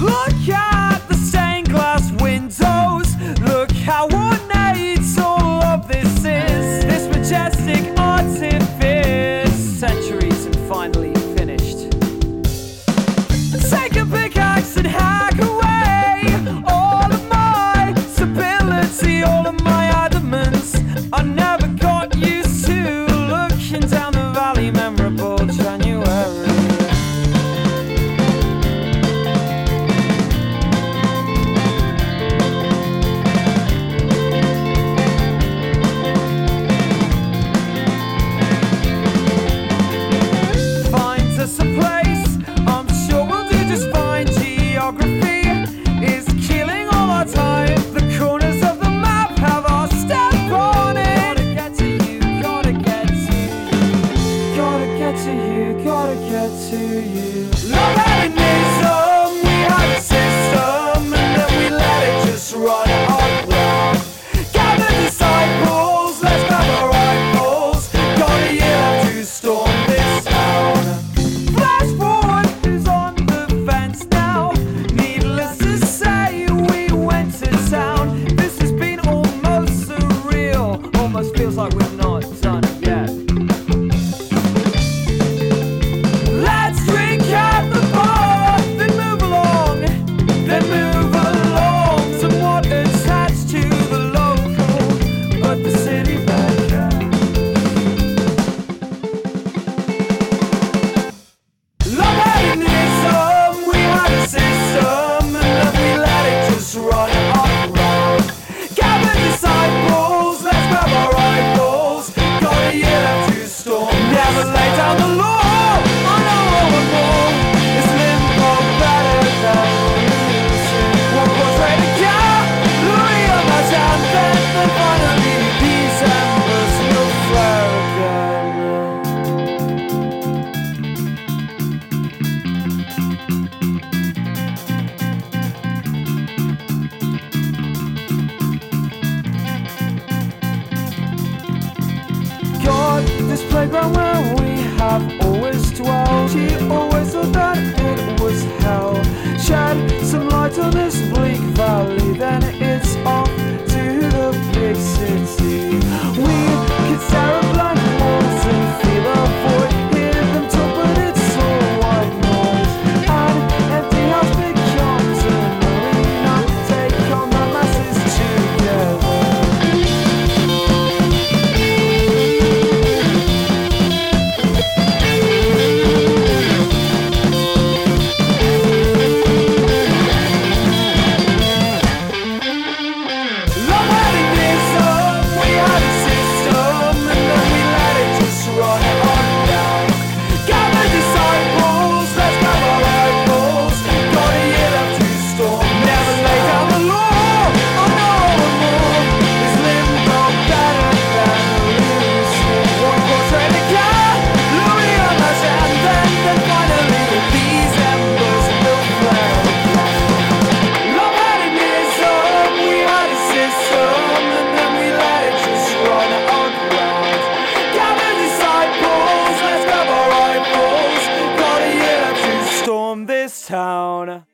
Look at the stained glass windows. Look how ornate all of this is. This majestic artifice, centuries and finally finished. Take a pickaxe and hack away all of my stability, all of my adamants. I never got used to looking down the valley, memorable January. This playground where we have always dwelled, she always thought that it was hell. Shed some light on this bleak valley, then it's off to the big city. We could stare at blank walls and feel a void, hear them talk but it's all white noise. An empty house becomes an arena, take on the masses together. Town.